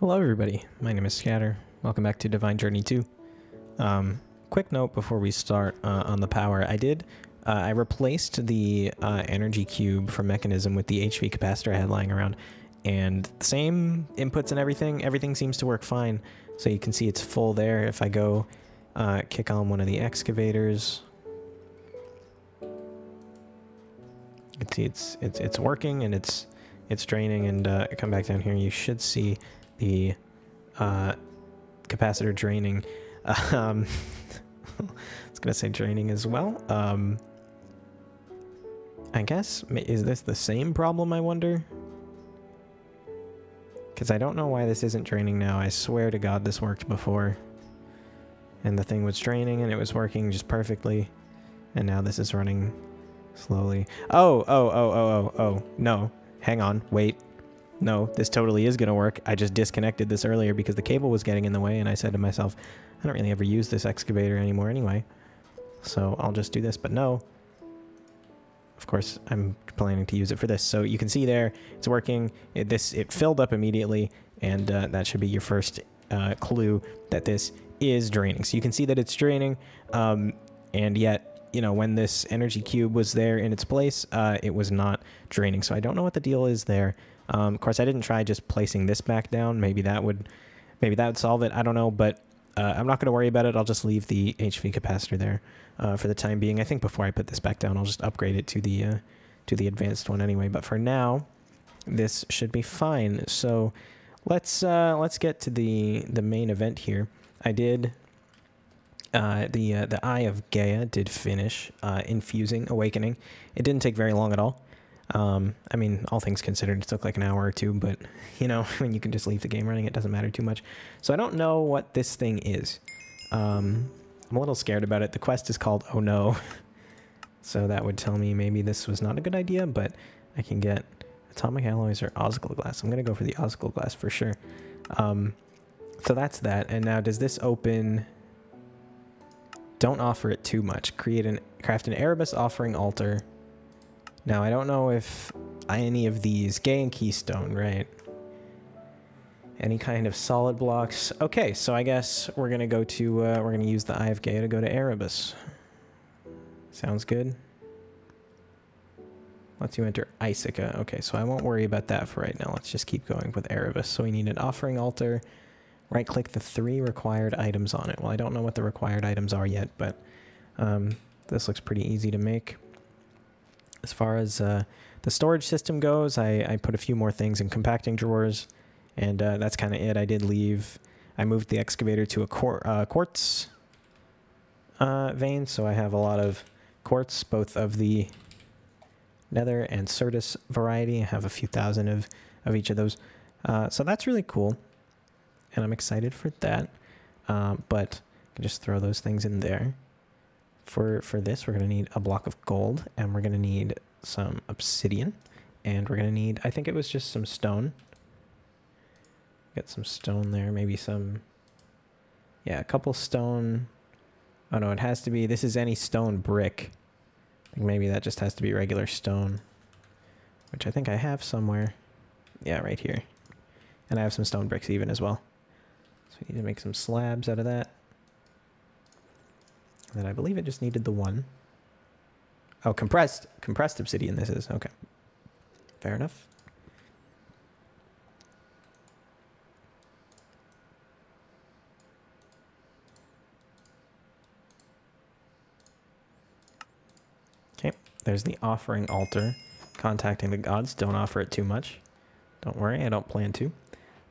Hello everybody, my name is Scatter. Welcome back to Divine Journey 2. Quick note before we start on the power. I replaced the energy cube from Mechanism with the HP capacitor I had lying around. And same inputs and everything seems to work fine. So you can see it's full there. If I go kick on one of the excavators, you can see it's working and it's draining. And come back down here, you should see the capacitor draining. I was gonna say draining as well. I guess, is this the same problem, I wonder? Because I don't know why this isn't draining now. I swear to God this worked before. And the thing was draining and it was working just perfectly. And now this is running slowly. Oh, no. Hang on, wait. No, this totally is going to work. I just disconnected this earlier because the cable was getting in the way, and I said to myself, I don't really ever use this excavator anymore anyway, so I'll just do this, but no. Of course, I'm planning to use it for this. So you can see there, it's working. It filled up immediately, and that should be your first clue that this is draining. So you can see that it's draining, and yet, you know, when this energy cube was there in its place, it was not draining. So I don't know what the deal is there. Of course, I didn't try just placing this back down. Maybe that would solve it. I don't know, but I'm not going to worry about it. I'll just leave the HV capacitor there for the time being. I think before I put this back down, I'll just upgrade it to the advanced one anyway. But for now, this should be fine. So let's get to the main event here. I did. The Eye of Gaia did finish infusing Awakening. It didn't take very long at all. I mean, all things considered, it took like an hour or two, but, you know, when you can just leave the game running, it doesn't matter too much. So I don't know what this thing is. I'm a little scared about it. The quest is called Oh No, so that would tell me maybe this was not a good idea, but I can get Atomic Alloys or Osgloglas. I'm going to go for the Osgloglas for sure. So that's that, and now does this open... Don't offer it too much. Craft an Erebus offering altar. Now, I don't know if any of these... Gaian Keystone, right? Any kind of solid blocks. Okay, so I guess we're going to go to... we're going to use the Eye of Gaia to go to Erebus. Sounds good. Let's you enter Isica. Okay, so I won't worry about that for right now. Let's just keep going with Erebus. So we need an offering altar... Right-click the three required items on it. Well, I don't know what the required items are yet, but this looks pretty easy to make. As far as the storage system goes, I put a few more things in compacting drawers, and that's kind of it. I did leave. I moved the excavator to a quartz vein, so I have a lot of quartz, both of the Nether and Certus variety. I have a few thousand of each of those. So that's really cool. And I'm excited for that, but I can just throw those things in there. For this, we're going to need a block of gold, and we're going to need some obsidian, and we're going to need, I think it was just some stone. Get some stone there, maybe some, yeah, a couple stone. Oh no, it has to be, this is any stone brick. I think maybe that just has to be regular stone, which I think I have somewhere. Yeah, right here. And I have some stone bricks even as well. So we need to make some slabs out of that. And then I believe it just needed the one. Oh, compressed obsidian this is, okay. Fair enough. Okay, there's the offering altar. Contacting the gods, don't offer it too much. Don't worry, I don't plan to.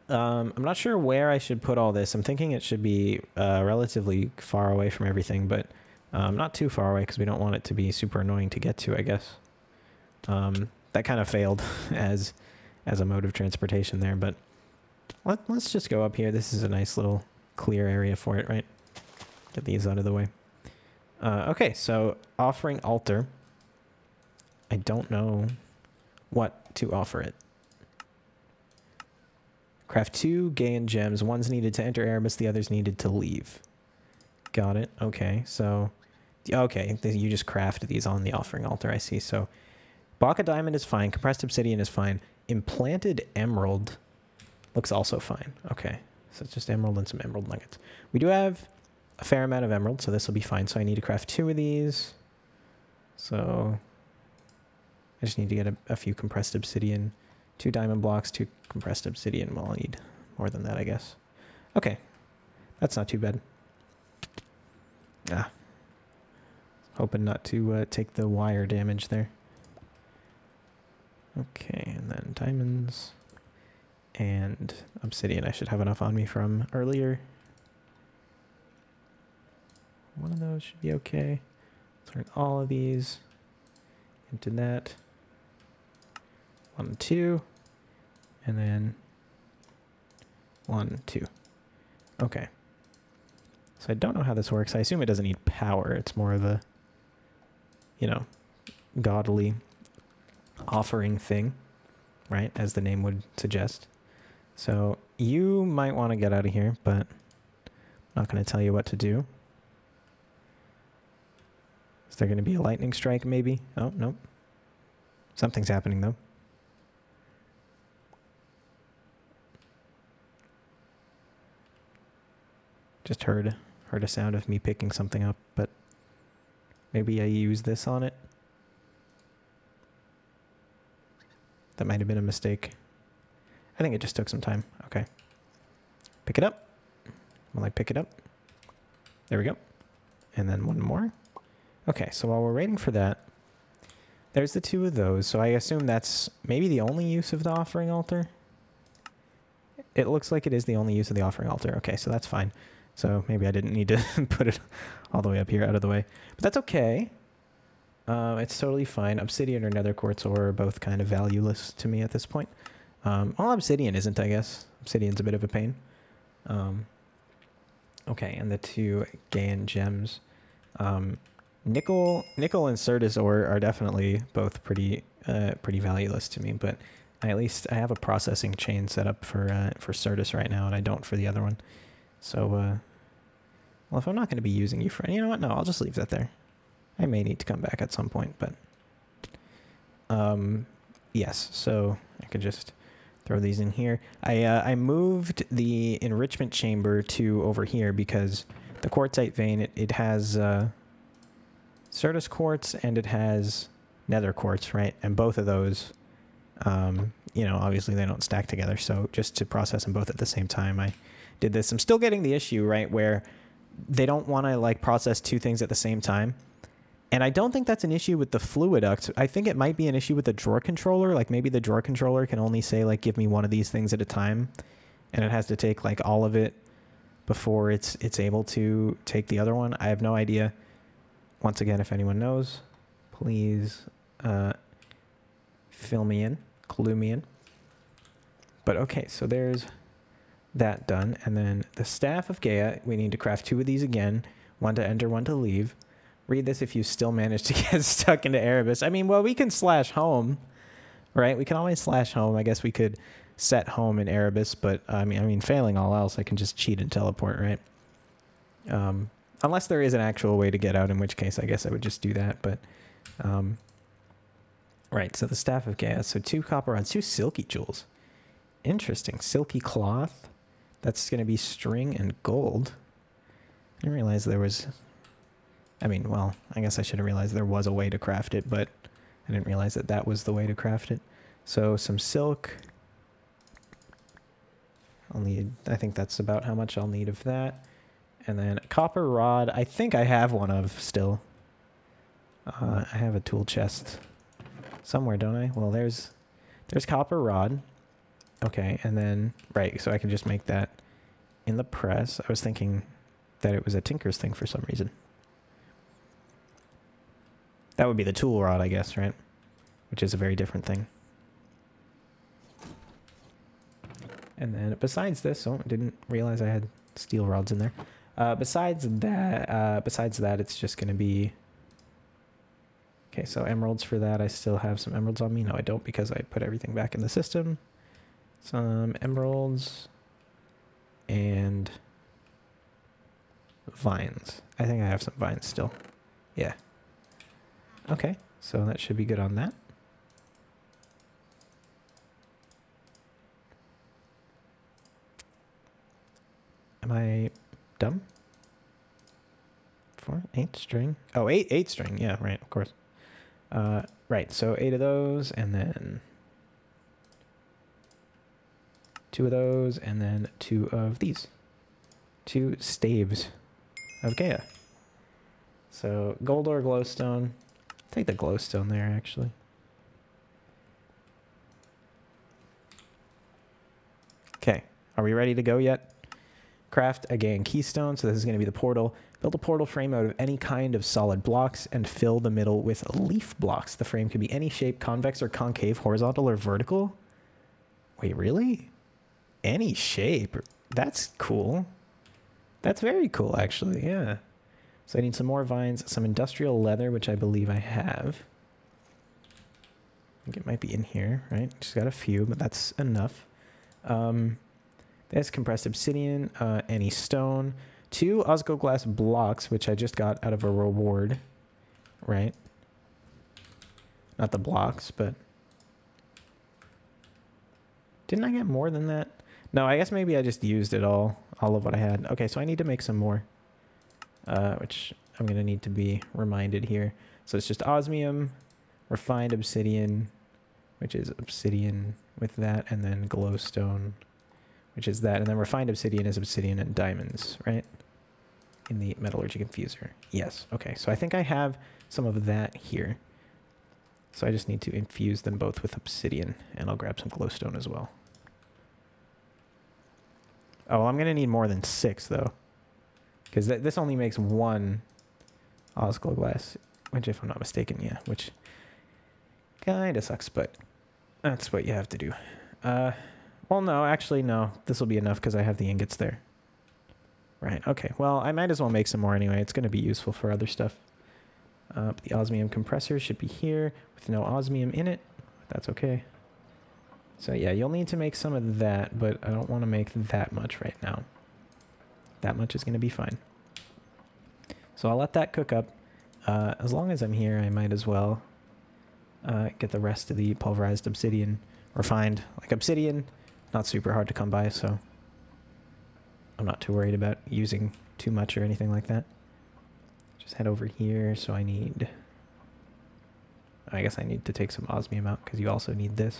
I'm not sure where I should put all this. I'm thinking it should be relatively far away from everything, but not too far away because we don't want it to be super annoying to get to, I guess. That kind of failed as a mode of transportation there, but let's just go up here. This is a nice little clear area for it, right? Get these out of the way. Okay, so offering altar. I don't know what to offer it. Craft two Gaian gems. One's needed to enter Erebus, the other's needed to leave. Got it. Okay, so... Okay, you just craft these on the offering altar, I see. So, Baka Diamond is fine. Compressed Obsidian is fine. Implanted Emerald. Looks also fine. Okay, so it's just emerald and some emerald nuggets. We do have a fair amount of emerald, so this will be fine. So I need to craft 2 of these. So I just need to get a few compressed obsidian, 2 diamond blocks, 2 compressed obsidian. Well, I need more than that, I guess. Okay, that's not too bad. Ah, hoping not to take the wire damage there. Okay, and then diamonds and obsidian. I should have enough on me from earlier. One of those should be okay. Turn all of these into that. 1, 2, and then 1, 2. Okay. So I don't know how this works. I assume it doesn't need power. It's more of a, you know, godly offering thing, right? As the name would suggest. So you might want to get out of here, but I'm not going to tell you what to do. Is there going to be a lightning strike, maybe? Oh, nope. Something's happening, though. Just heard a sound of me picking something up, but maybe I use this on it. That might have been a mistake. I think it just took some time. Okay. Pick it up. Will I pick it up? There we go. And then one more. Okay, so while we're waiting for that, there's the 2 of those. So I assume that's maybe the only use of the offering altar. It looks like it is the only use of the offering altar. Okay, so that's fine. So maybe I didn't need to put it all the way up here, out of the way. But that's okay. It's totally fine. Obsidian or nether quartz ore are both kind of valueless to me at this point. All obsidian isn't, I guess. Obsidian's a bit of a pain. Okay, and the 2 Gaian gems. Nickel and Certus ore are definitely both pretty valueless to me, but at least I have a processing chain set up for Certus right now, and I don't for the other one. So, well, if I'm not going to be using you for any, you know what? No, I'll just leave that there. I may need to come back at some point, but, yes, so I could just throw these in here. I moved the enrichment chamber to over here because the quartzite vein, it has, Certus quartz and it has nether quartz, right? And both of those, you know, obviously they don't stack together. So just to process them both at the same time, I did this. I'm still getting the issue, right, where they don't want to, like, process 2 things at the same time. And I don't think that's an issue with the Fluiduct. I think it might be an issue with the Drawer Controller. Like, maybe the Drawer Controller can only say, like, give me 1 of these things at a time. And it has to take, like, all of it before it's able to take the other one. I have no idea. Once again, if anyone knows, please fill me in, clue me in. But okay, so there's that done. And then the Staff of Gaia, we need to craft 2 of these again. 1 to enter, 1 to leave. Read this if you still manage to get stuck into Erebus. I mean, well, we can slash home, right? We can always slash home. I guess we could set home in Erebus, but I mean, failing all else, I can just cheat and teleport, right? Unless there is an actual way to get out, in which case I guess I would just do that, but... right, so the Staff of Gaia. So 2 copper rods, 2 silky jewels. Interesting. Silky cloth. That's going to be string and gold. I didn't realize there was... I mean, well, I guess I should have realized there was a way to craft it, but I didn't realize that that was the way to craft it. So some silk. I'll need... I think that's about how much I'll need of that. And then copper rod, I think I have 1 of still. I have a tool chest somewhere, don't I? Well, there's copper rod. Okay, and then, right, so I can just make that in the press. I was thinking that it was a Tinker's thing for some reason. That would be the tool rod, I guess, right? Which is a very different thing. And then besides this, oh, I didn't realize I had steel rods in there. Besides that, it's just going to be... Okay, so emeralds for that. I still have some emeralds on me. No, I don't, because I put everything back in the system. Some emeralds and vines. I think I have some vines still. Yeah. Okay, so that should be good on that. Am I dumb? 4, 8 string. Oh, eight string. Yeah, right, of course. Right, so 8 of those, and then 2 of those, and then 2 of these. 2 staves of Gaia. So gold or glowstone. I'll take the glowstone there, actually. Okay, are we ready to go yet? Craft a Gaian Keystone, so this is going to be the portal. Build a portal frame out of any kind of solid blocks and fill the middle with leaf blocks. The frame can be any shape, convex or concave, horizontal or vertical. Wait, really? Any shape? That's cool. That's very cool, actually, yeah. So I need some more vines, some industrial leather, which I believe I have. I think it might be in here, right? Just got a few, but that's enough. There's compressed obsidian, any stone. 2 Osgloglas blocks, which I just got out of a reward, right? Not the blocks, but... Didn't I get more than that? No, I guess maybe I just used it all of what I had. Okay, so I need to make some more, which I'm going to need to be reminded here. So it's just osmium, refined obsidian, which is obsidian with that, and then glowstone, which is that, and then refined obsidian is obsidian and diamonds, right? In the metallurgy infuser. Yes, okay, so I think I have some of that here. So I just need to infuse them both with obsidian, and I'll grab some glowstone as well. Oh, I'm gonna need more than 6, though, because this only makes 1 Osgloglas, which, if I'm not mistaken, yeah, which kinda sucks, but that's what you have to do. Well, no, actually, no. This will be enough because I have the ingots there. Right, okay. Well, I might as well make some more anyway. It's going to be useful for other stuff. The osmium compressor should be here with no osmium in it. That's okay. So, yeah, you'll need to make some of that, but I don't want to make that much right now. That much is going to be fine. So I'll let that cook up. As long as I'm here, I might as well get the rest of the pulverized obsidian. Refined, like obsidian. Not super hard to come by, so I'm not too worried about using too much or anything like that. Just head over here, so I need... I guess I need to take some osmium out, because you also need this.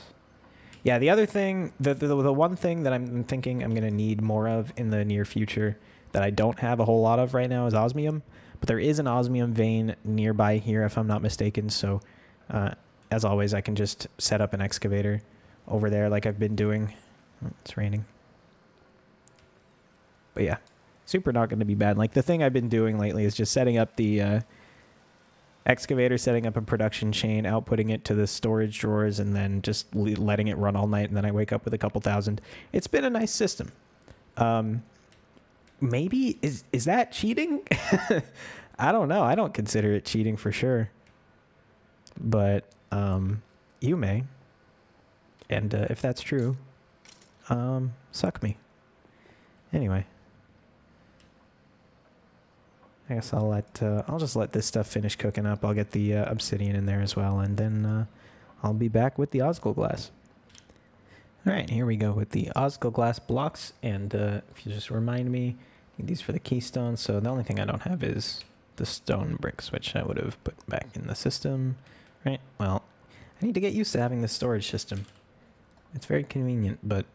Yeah, the other thing, the one thing that I'm thinking I'm going to need more of in the near future that I don't have a whole lot of right now is osmium, but there is an osmium vein nearby here, if I'm not mistaken, so as always, I can just set up an excavator over there like I've been doing. Oh, it's raining. But yeah, super not going to be bad. Like, the thing I've been doing lately is just setting up the excavator, setting up a production chain, outputting it to the storage drawers, and then just letting it run all night, and then I wake up with a couple thousand. It's been a nice system. Maybe, is that cheating? I don't know. I don't consider it cheating for sure. But you may. And if that's true, suck me. Anyway, I guess I'll let I'll just let this stuff finish cooking up. I'll get the obsidian in there as well, and then I'll be back with the Osgloglas. All right, here we go with the Osgloglas blocks. And if you just remind me, I need these for the keystone. So the only thing I don't have is the stone bricks, which I would have put back in the system, right? Well, I need to get used to having the storage system. It's very convenient, but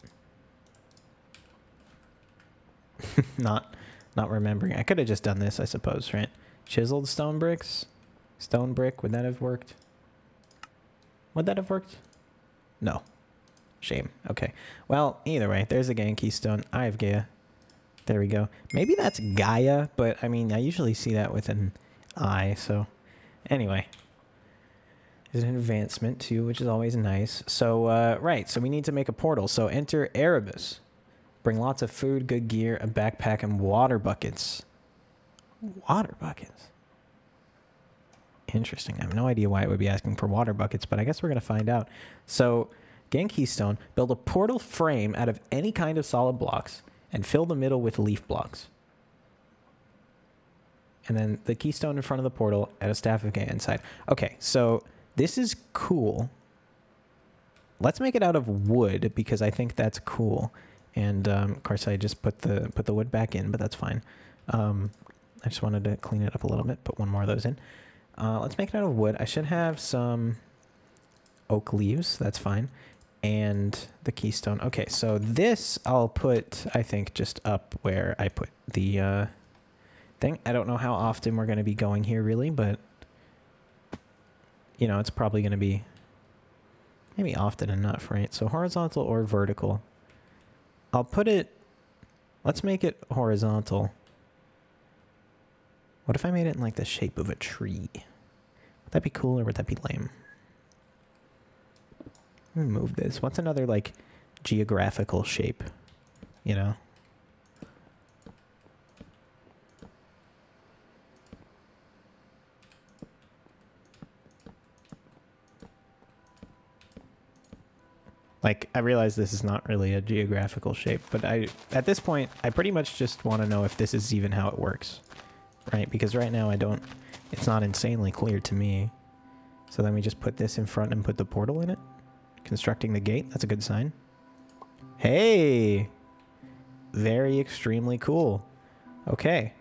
not remembering. I could have just done this, I suppose, right? Chiseled stone bricks, stone brick. Would that have worked? Would that have worked? No. Shame. Okay. Well, either way, there's a Gaian Keystone. Eye of Gaia. There we go. Maybe that's Gaia, but I mean, I usually see that with an I, so anyway. There's an advancement too, which is always nice. So, right, so we need to make a portal. So enter Erebus. Bring lots of food, good gear, a backpack, and water buckets. Water buckets? Interesting. I have no idea why it would be asking for water buckets, but I guess we're going to find out. So, Gaian Keystone, build a portal frame out of any kind of solid blocks and fill the middle with leaf blocks. And then the keystone in front of the portal and a staff of Gaia inside. Okay, so... This is cool. Let's make it out of wood because I think that's cool. And of course I just put the wood back in, but that's fine. I just wanted to clean it up a little bit, put one more of those in. Let's make it out of wood. I should have some oak leaves, that's fine. And the keystone. Okay, so this I'll put, I think, just up where I put the thing. I don't know how often we're going to be going here, really, but, you know, it's probably going to be maybe often enough, right? So horizontal or vertical. I'll put it, let's make it horizontal. What if I made it in, like, the shape of a tree? Would that be cool or would that be lame? Let me move this. What's another, like, geographical shape, you know? Like, I realize this is not really a geographical shape, but I, at this point, I pretty much just want to know if this is even how it works, right? Because right now I don't, it's not insanely clear to me. So then we just put this in front and put the portal in it. Constructing the gate, that's a good sign. Hey! Very extremely cool. Okay.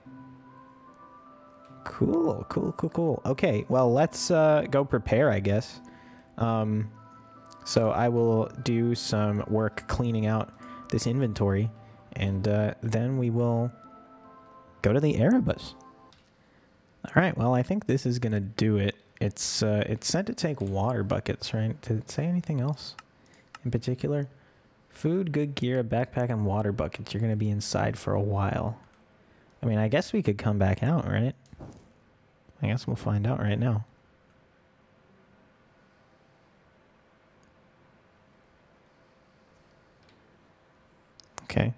Cool, cool, cool, cool. Okay, well, let's go prepare, I guess. So I will do some work cleaning out this inventory, and then we will go to the Erebus. Alright, well, I think this is gonna do it. It's said to take water buckets, right? Did it say anything else in particular? Food, good gear, a backpack, and water buckets. You're going to be inside for a while. I mean, I guess we could come back out, right? I guess we'll find out right now. Okay.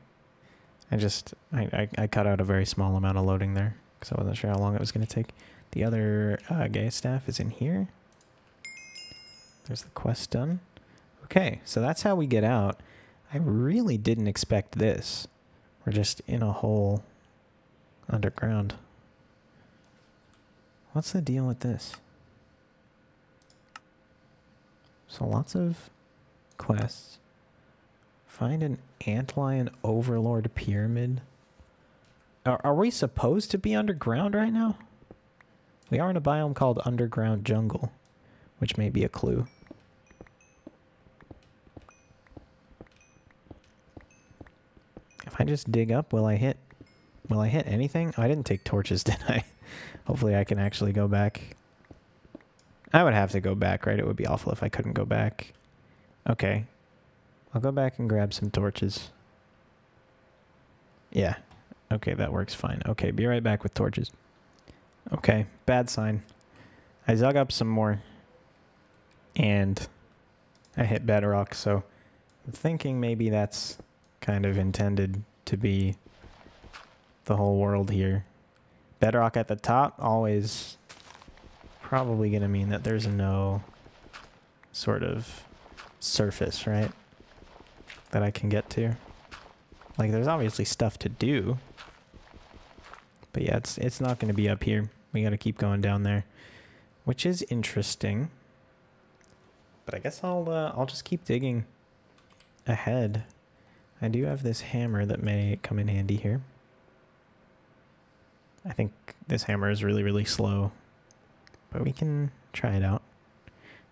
I cut out a very small amount of loading there, because I wasn't sure how long it was going to take. The other Gaia staff is in here. There's the quest done. Okay, so that's how we get out. I really didn't expect this. We're just in a hole underground. What's the deal with this? So lots of quests. Find an Antlion Overlord Pyramid. Are we supposed to be underground right now? We are in a biome called Underground Jungle, which may be a clue. If I just dig up, will I hit anything? Oh, I didn't take torches, did I? Hopefully I can actually go back. I would have to go back, right? It would be awful if I couldn't go back. Okay. I'll go back and grab some torches. Yeah. Okay, that works fine. Okay, be right back with torches. Okay, bad sign. I dug up some more, and I hit bedrock, so I'm thinking maybe that's kind of intended to be the whole world here. Bedrock at the top, always probably going to mean that there's no sort of surface, right, that I can get to. Like, there's obviously stuff to do. But yeah, it's not going to be up here. We got to keep going down there, which is interesting. But I guess I'll just keep digging ahead. I do have this hammer that may come in handy here. I think this hammer is really, really slow, but we can try it out.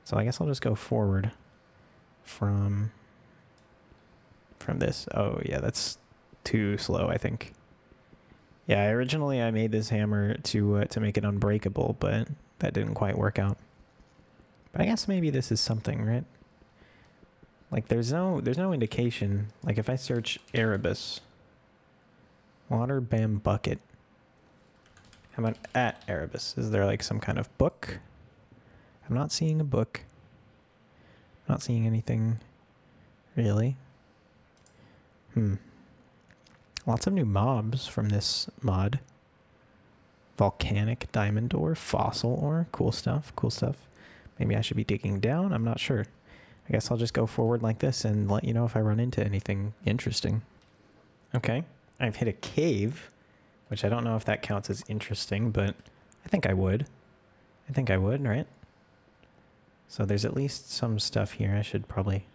So I guess I'll just go forward from this. Oh yeah, that's too slow, I think. Yeah, originally I made this hammer to make it unbreakable, but that didn't quite work out. But I guess maybe this is something, right? Like, there's no indication. Like, if I search Erebus, water bam bucket. How about at Erebus? Is there, like, some kind of book? I'm not seeing a book. I'm not seeing anything, really. Hmm. Lots of new mobs from this mod. Volcanic diamond ore, fossil ore. Cool stuff, cool stuff. Maybe I should be digging down, I'm not sure. I guess I'll just go forward like this and let you know if I run into anything interesting. Okay, I've hit a cave, which I don't know if that counts as interesting, but I think I would. I think I would, right? So there's at least some stuff here. I should probably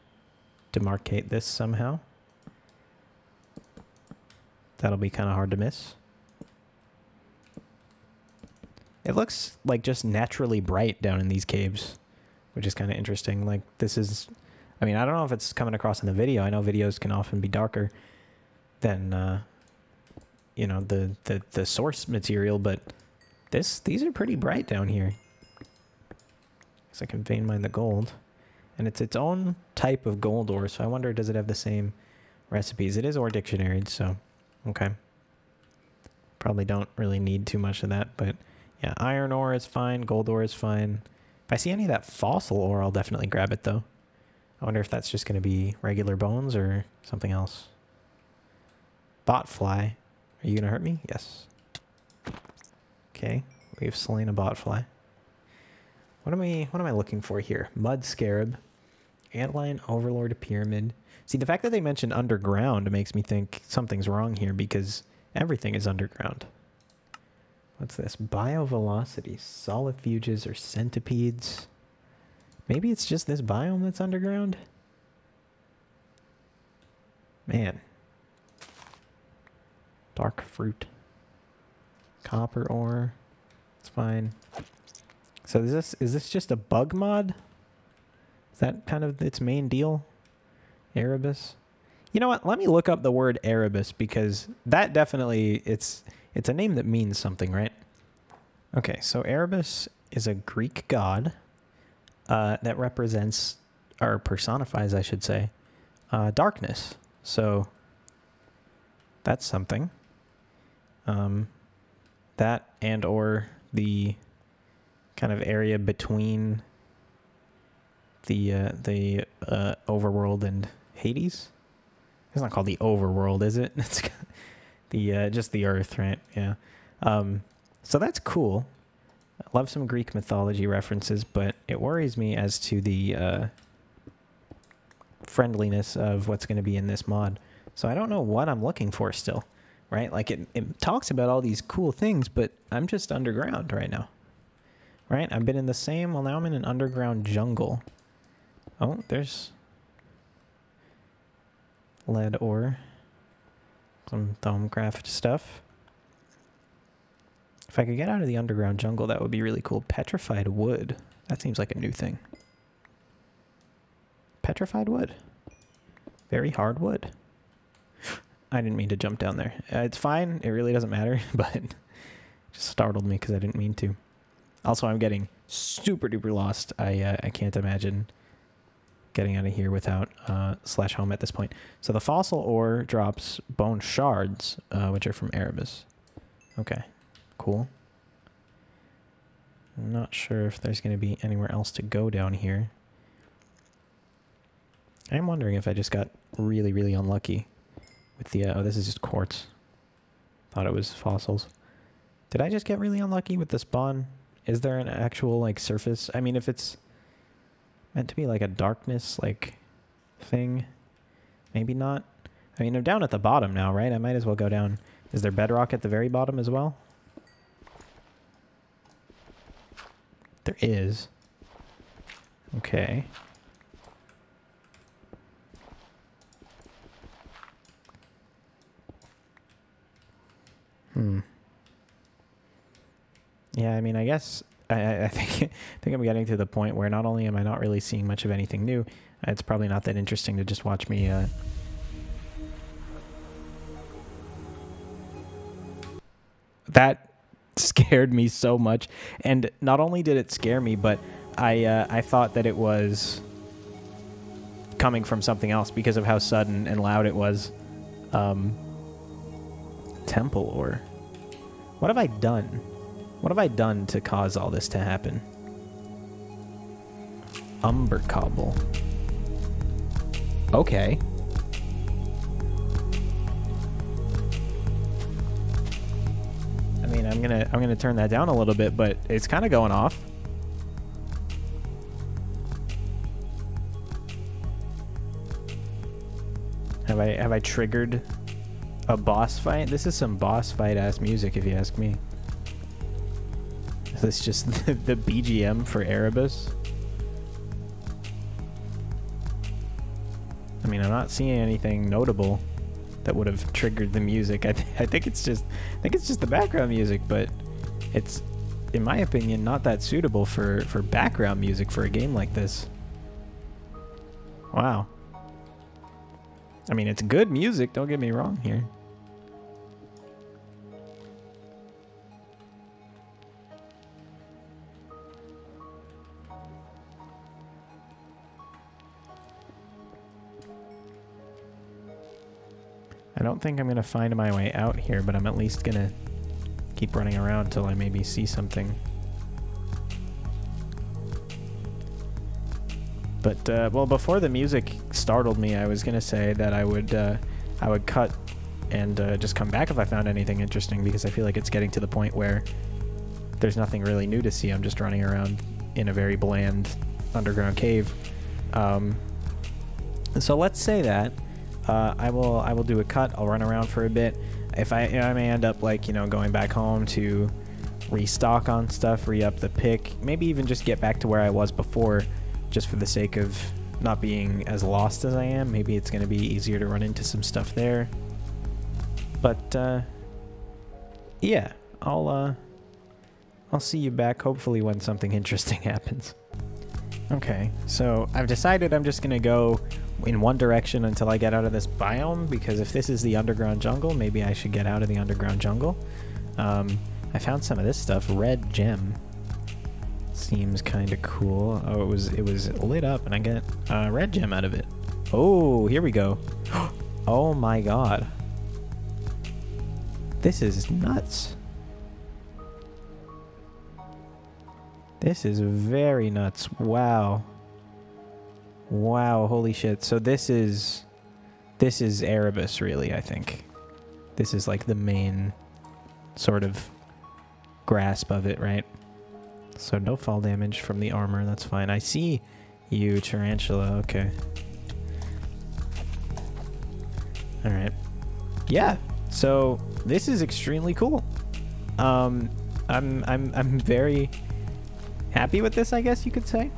demarcate this somehow. That'll be kind of hard to miss. It looks like just naturally bright down in these caves, which is kind of interesting. Like this is, I mean, I don't know if it's coming across in the video. I know videos can often be darker than, you know, the source material, but these are pretty bright down here. Guess I can vein mine the gold, and it's its own type of gold ore. So I wonder, does it have the same recipes? It is ore dictionaried, so okay. Probably don't really need too much of that, but. Yeah, iron ore is fine. Gold ore is fine. If I see any of that fossil ore, I'll definitely grab it, though. I wonder if that's just going to be regular bones or something else. Botfly. Are you going to hurt me? Yes. Okay, we've slain a botfly. What am I looking for here? Mud scarab. Antlion overlord pyramid. See, the fact that they mentioned underground makes me think something's wrong here because everything is underground. What's this? Biovelocity, solifuges, or centipedes? Maybe it's just this biome that's underground? Man. Dark fruit. Copper ore. It's fine. So is this just a bug mod? Is that kind of its main deal? Erebus? You know what? Let me look up the word Erebus because that definitely, it's a name that means something, right? Okay, so Erebus is a Greek god that represents, or personifies, I should say, darkness. So that's something. That and or the kind of area between the overworld and Hades. It's not called the overworld, is it? It's just the earth, right? Yeah. So that's cool. I love some Greek mythology references, but it worries me as to the friendliness of what's going to be in this mod. So I don't know what I'm looking for still, right? Like it talks about all these cool things, but I'm just underground right now, right? I've been in the same, well, now I'm in an underground jungle. Oh, there's lead ore. Some Thumbcraft stuff. If I could get out of the underground jungle, that would be really cool. Petrified wood. That seems like a new thing. Petrified wood. Very hard wood. I didn't mean to jump down there. It's fine. It really doesn't matter, but it just startled me because I didn't mean to. Also, I'm getting super duper lost. I can't imagine getting out of here without slash home at this point. So the fossil ore drops bone shards, which are from Erebus. Okay, cool. I'm not sure if there's going to be anywhere else to go down here. I'm wondering if I just got really, really unlucky with the... oh, this is just quartz. Thought it was fossils. Did I just get really unlucky with the spawn? Is there an actual, like, surface? I mean, if it's... meant to be like a darkness like thing, maybe not. I mean, I'm down at the bottom now, right? I might as well go down. Is there bedrock at the very bottom as well? There is. Okay. Yeah, I mean, I guess I think I'm getting to the point where not only am I not really seeing much of anything new, it's probably not that interesting to just watch me, That scared me so much, and not only did it scare me, but I thought that it was coming from something else because of how sudden and loud it was. Temple ore. What have I done? What have I done to cause all this to happen? Umber cobble. Okay. I mean, I'm gonna turn that down a little bit, but it's kind of going off. Have I triggered a boss fight? This is some boss fight ass music, if you ask me. Is this just the BGM for Erebus? I mean, I'm not seeing anything notable that would have triggered the music. I think it's just the background music, but it's, in my opinion, not that suitable for background music for a game like this. Wow. I mean, it's good music, don't get me wrong here. I don't think I'm gonna find my way out here, but I'm at least gonna keep running around till I maybe see something. But well, before the music startled me, I was gonna say that I would cut and just come back if I found anything interesting, because I feel like it's getting to the point where there's nothing really new to see. I'm just running around in a very bland underground cave. So let's say that. I will do a cut. I'll run around for a bit. If I may end up, like, you know, going back home to restock on stuff, re-up the pick, maybe even just get back to where I was before, just for the sake of not being as lost as I am. Maybe it's going to be easier to run into some stuff there. But yeah, I'll see you back hopefully when something interesting happens. Okay, so I've decided I'm just going to go in one direction until I get out of this biome, because if this is the underground jungle, maybe I should get out of the underground jungle. I found some of this stuff. Red gem seems kind of cool. Oh, it was lit up and I get red gem out of it. Oh, here we go. Oh my god, this is nuts. This is very nuts. Wow. Wow, holy shit. So this is Erebus, really, I think. This is like the main sort of grasp of it, right? So no fall damage from the armor, that's fine. I see you, tarantula, okay. Alright. Yeah, so this is extremely cool. I'm very happy with this, I guess you could say.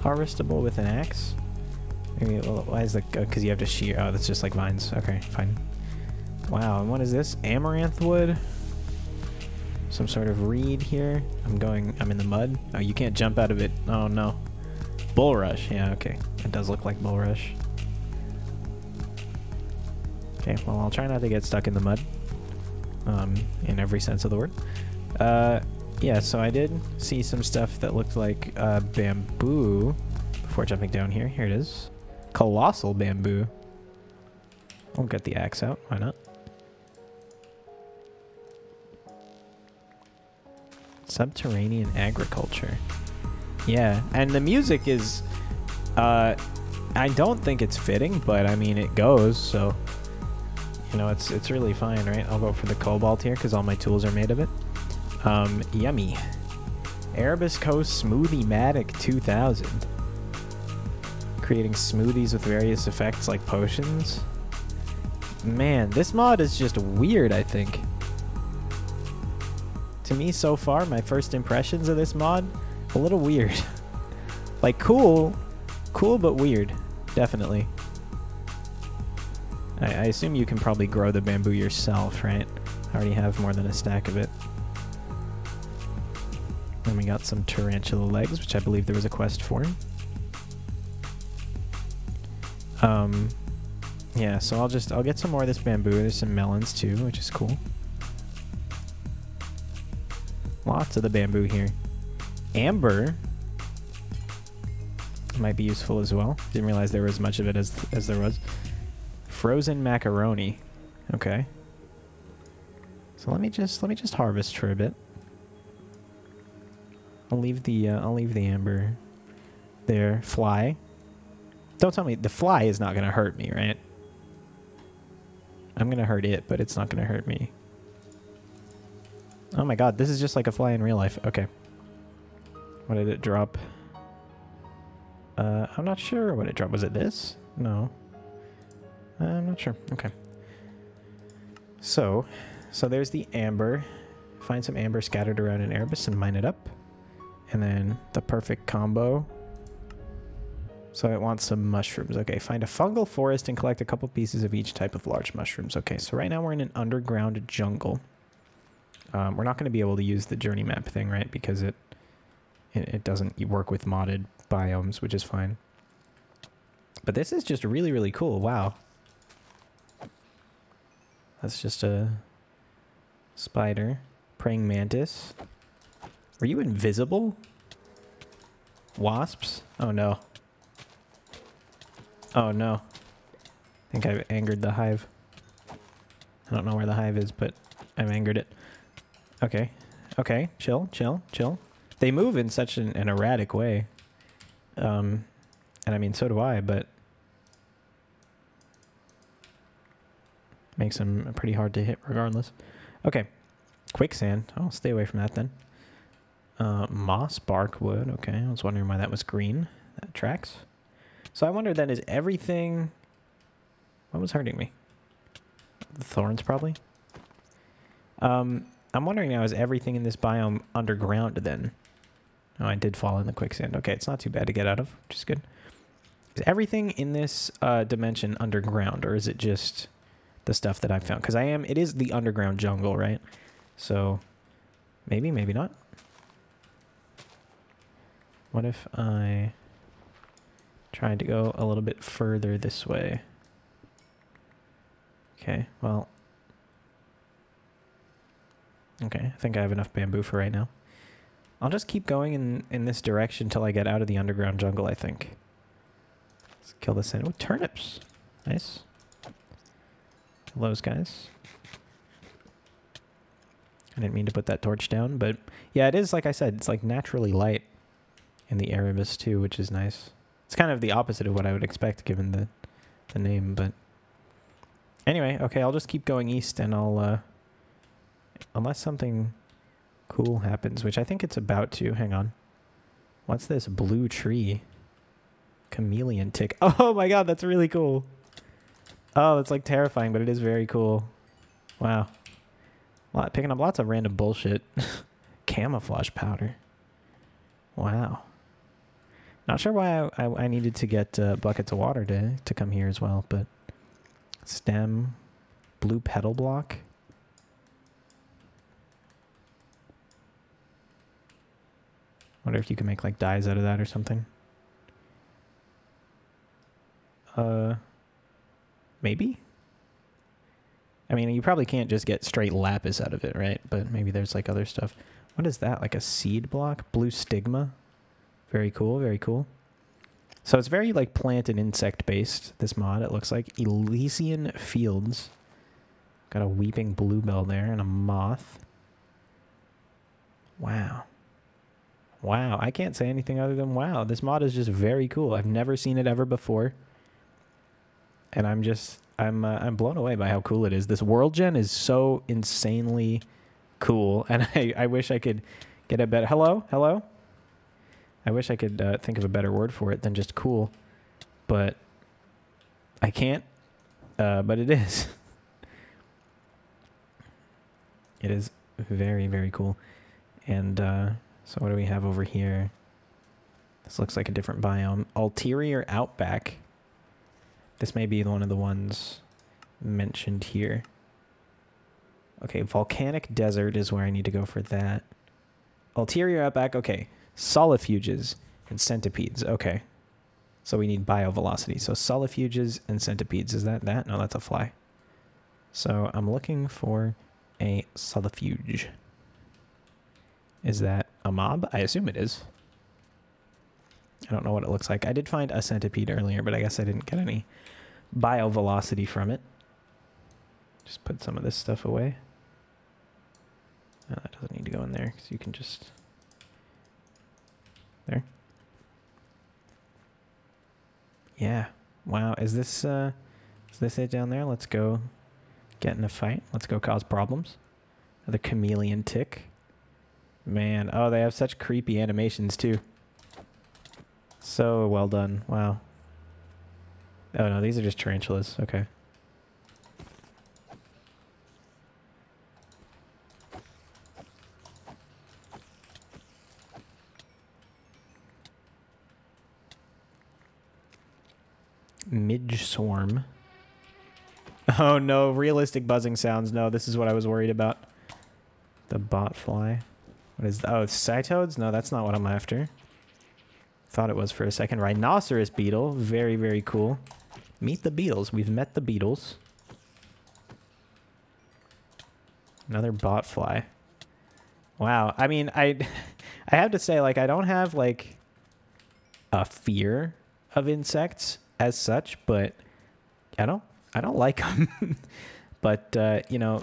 Harvestable with an axe? Maybe, well, why is that? Because you have to shear. Oh, that's just like vines. Okay, fine. Wow, and what is this? Amaranth wood? Some sort of reed here. I'm in the mud. Oh, you can't jump out of it. Oh, no. Bulrush. Yeah, okay. It does look like bulrush. Okay, well, I'll try not to get stuck in the mud. In every sense of the word. Yeah, so I did see some stuff that looked like bamboo before jumping down here. Here it is. Colossal bamboo. I'll get the axe out. Why not? Subterranean agriculture. Yeah, and the music is... I don't think it's fitting, but I mean, it goes, so... You know, it's really fine, right? I'll go for the cobalt here because all my tools are made of it. Yummy. Erebus Smoothiematic 2000. Creating smoothies with various effects like potions. Man, this mod is just weird, I think. To me, so far, my first impressions of this mod, a little weird. Like, cool, but weird. Definitely. I assume you can probably grow the bamboo yourself, right? I already have more than a stack of it. And we got some tarantula legs, which I believe there was a quest for. Yeah, so I'll get some more of this bamboo. There's some melons too, which is cool. Lots of the bamboo here. Amber might be useful as well. Didn't realize there was much of it as there was. Frozen macaroni. Okay. So let me just harvest for a bit. I'll leave the amber there. Fly. Don't tell me the fly is not gonna hurt me, right? I'm gonna hurt it, but it's not gonna hurt me. Oh my god, this is just like a fly in real life. Okay. What did it drop? I'm not sure what it dropped. Was it this? No. I'm not sure. Okay. So there's the amber. Find some amber scattered around in Erebus and mine it up. And then the perfect combo So it wants some mushrooms. Okay, find a fungal forest and collect a couple pieces of each type of large mushrooms. Okay, so right now we're in an underground jungle. We're not going to be able to use the journey map thing, right? Because it doesn't work with modded biomes, which is fine. But this is just really, really cool. Wow. That's just a spider. Praying mantis. Were you invisible? Wasps? Oh, no. Oh, no. I think I've angered the hive. I don't know where the hive is, but I've angered it. Okay. Okay. Chill, chill, chill. They move in such an erratic way. And I mean, so do I, but... makes them pretty hard to hit regardless. Okay. Quicksand. I'll stay away from that then. Moss, bark, wood. Okay. I was wondering why that was green. That tracks. So I wonder then, is everything... what was hurting me? The thorns, probably? I'm wondering now, is everything in this biome underground then? Oh, I did fall in the quicksand. Okay, it's not too bad to get out of, which is good. Is everything in this dimension underground, or is it just the stuff that I found? Because it is the underground jungle, right? So maybe, maybe not. What if I tried to go a little bit further this way? Okay, well... okay, I think I have enough bamboo for right now. I'll just keep going in this direction till I get out of the underground jungle, I think. Let's kill this in. Oh, turnips! Nice. Hello, guys. I didn't mean to put that torch down, but... yeah, it is, like I said, it's like naturally light in the Erebus too, which is nice. It's kind of the opposite of what I would expect given the name, but... anyway, okay, I'll just keep going east and I'll... unless something cool happens, which I think it's about to. Hang on. What's this blue tree? Chameleon tick. Oh my god, that's really cool. Oh, that's like terrifying, but it is very cool. Wow. Picking up lots of random bullshit. Camouflage powder. Wow. Not sure why I needed to get buckets of water to come here as well, but... stem. Blue petal block. Wonder if you can make like dyes out of that or something. Maybe? I mean, you probably can't just get straight lapis out of it, right? But maybe there's like other stuff. What is that? Like a seed block? Blue stigma? Very cool, very cool. So it's very like plant and insect based, this mod. It looks like Elysian Fields. Got a weeping bluebell there and a moth. Wow. Wow, I can't say anything other than wow. This mod is just very cool. I've never seen it ever before. And I'm blown away by how cool it is. This world gen is so insanely cool. And I wish I could get a better... hello? Hello? I wish I could think of a better word for it than just cool. But I can't. But it is. It is very, very cool. And... so what do we have over here? This looks like a different biome. Ulterior Outback. This may be one of the ones mentioned here. Okay, Volcanic Desert is where I need to go for that. Ulterior Outback, okay. Solifuges and centipedes, okay. So we need Biovelocity. So Solifuges and centipedes, is that? No, that's a fly. So I'm looking for a Solifuge. Is that a mob? I assume it is. I don't know what it looks like. I did find a centipede earlier, but I guess I didn't get any biovelocity from it. Just put some of this stuff away. No, that doesn't need to go in there, because you can just... there. Yeah. Wow. Is this it down there? Let's go get in a fight. Let's go cause problems. Another chameleon tick. Man, oh, they have such creepy animations, too. So well done. Wow. Oh, no, these are just tarantulas. Okay. Midge Swarm. Oh no, realistic buzzing sounds. No, this is what I was worried about. The Botfly. What is that? Oh, it's Scytodes? No, that's not what I'm after. Thought it was for a second. Rhinoceros beetle. Very, very cool. Meet the beetles. We've met the beetles. Another Botfly. Wow. I mean, I have to say, like, I don't have, like, a fear of insects as such, but I don't like them. But, you know,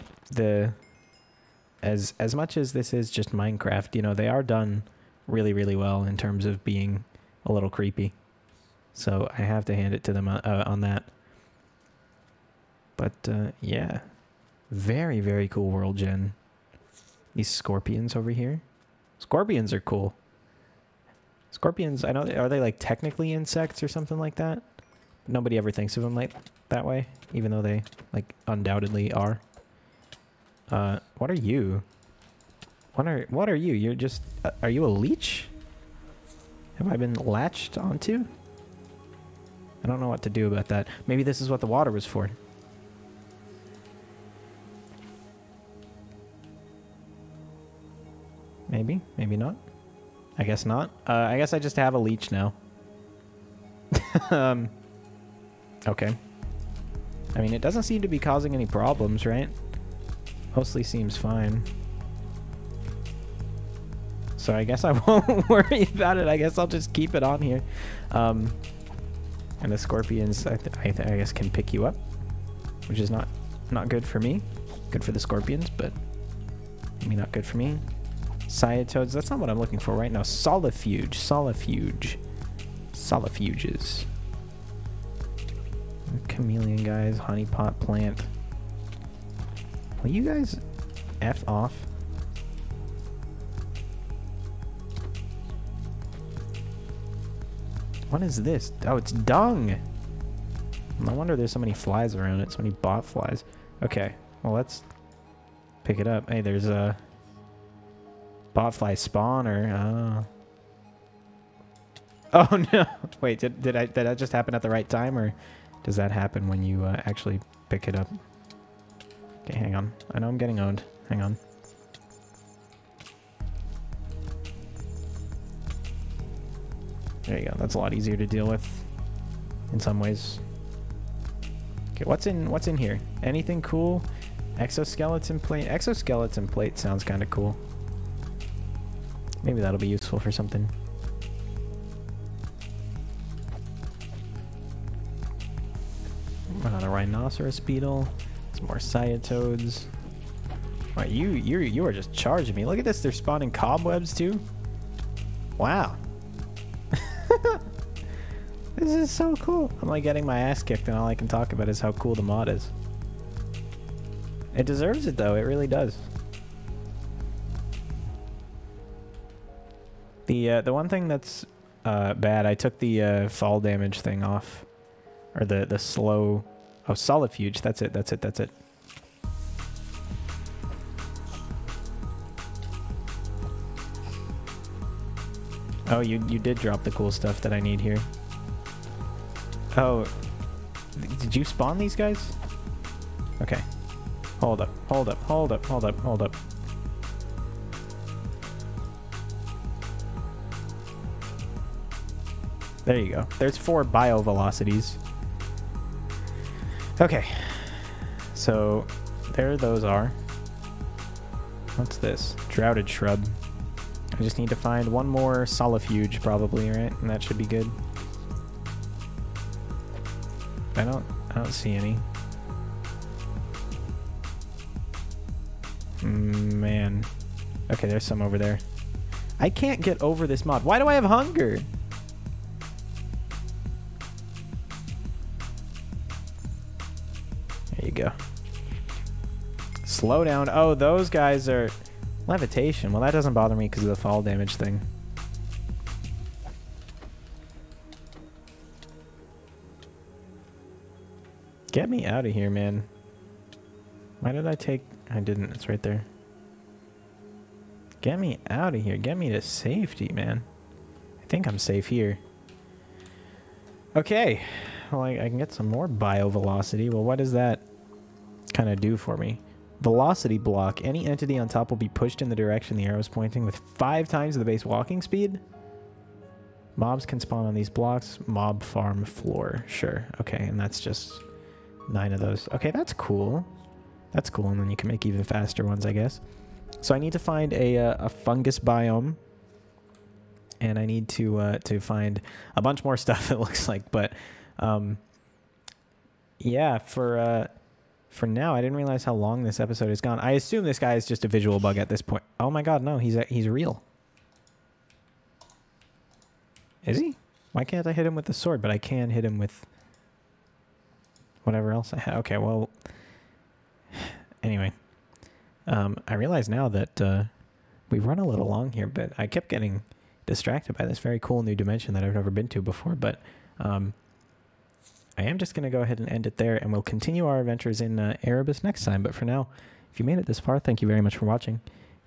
as much as this is just Minecraft, you know, they are done really, really well in terms of being a little creepy. So I have to hand it to them on that. But, yeah. Very, very cool world, Jen. These scorpions over here. Scorpions are cool. Scorpions, I know, are they like technically insects or something like that? Nobody ever thinks of them like that way, even though they like undoubtedly are. What are you? What are you? You're just, are you a leech? Have I been latched onto? I don't know what to do about that. Maybe this is what the water was for. Maybe, maybe not. I guess not. I guess I just have a leech now. Okay. I mean, it doesn't seem to be causing any problems, right? Mostly seems fine. So I guess I won't worry about it. I guess I'll just keep it on here. And the scorpions, I guess, can pick you up, which is not good for me. Good for the scorpions, but maybe not good for me. Scytodes, that's not what I'm looking for right now. Solifuge, Solifuge, Solifuges. Chameleon guys, honeypot plant. Will you guys F off? What is this? Oh, it's dung! No wonder there's so many flies around it, so many bot flies. Okay, well, let's pick it up. Hey, there's a Botfly spawner. Oh. Oh no! Wait, did that just happen at the right time, or does that happen when you actually pick it up? Okay, hang on. I know I'm getting owned. Hang on. There you go. That's a lot easier to deal with, in some ways. Okay, what's in here? Anything cool? Exoskeleton plate. Exoskeleton plate sounds kind of cool. Maybe that'll be useful for something. Another rhinoceros beetle. Some more Scytodes. Alright, you are just charging me. Look at this, they're spawning cobwebs too. Wow. This is so cool. I'm like getting my ass kicked and all I can talk about is how cool the mod is. It deserves it though, it really does. The one thing that's bad, I took the fall damage thing off, or the slow. Oh, Solifuge. That's it. That's it. That's it. Oh, you did drop the cool stuff that I need here. Oh, did you spawn these guys? Okay. Hold up. Hold up. Hold up. Hold up. Hold up. There you go. There's 4 Biovelocities. Okay. So, there those are. What's this? Droughted shrub. I just need to find one more Solifuge, probably, right? And that should be good. I don't see any. Man. Okay, there's some over there. I can't get over this mod. Why do I have hunger? Go. Slow down. Oh, those guys are levitation. Well, that doesn't bother me because of the fall damage thing. Get me out of here, man. Why did I take... I didn't. It's right there. Get me out of here. Get me to safety, man. I think I'm safe here. Okay. Well, I can get some more Biovelocity. Well, what does that kind of do for me? Velocity block. Any entity on top will be pushed in the direction the arrow is pointing with 5 times the base walking speed. Mobs can spawn on these blocks. Mob farm floor. Sure. Okay, and that's just 9 of those. Okay, that's cool. That's cool, and then you can make even faster ones, I guess. So I need to find a fungus biome. And I need to find a bunch more stuff, it looks like. But, yeah, for now, I didn't realize how long this episode is gone. I assume this guy is just a visual bug at this point. Oh, my God, no, he's real. Is he? Why can't I hit him with the sword? But I can hit him with whatever else I have. Okay, well, anyway. I realize now that we've run a little long here, but I kept getting distracted by this very cool new dimension that I've never been to before, but I am just going to go ahead and end it there, and we'll continue our adventures in Erebus next time. But for now, if you made it this far, thank you very much for watching,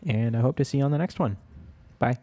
and I hope to see you on the next one. Bye.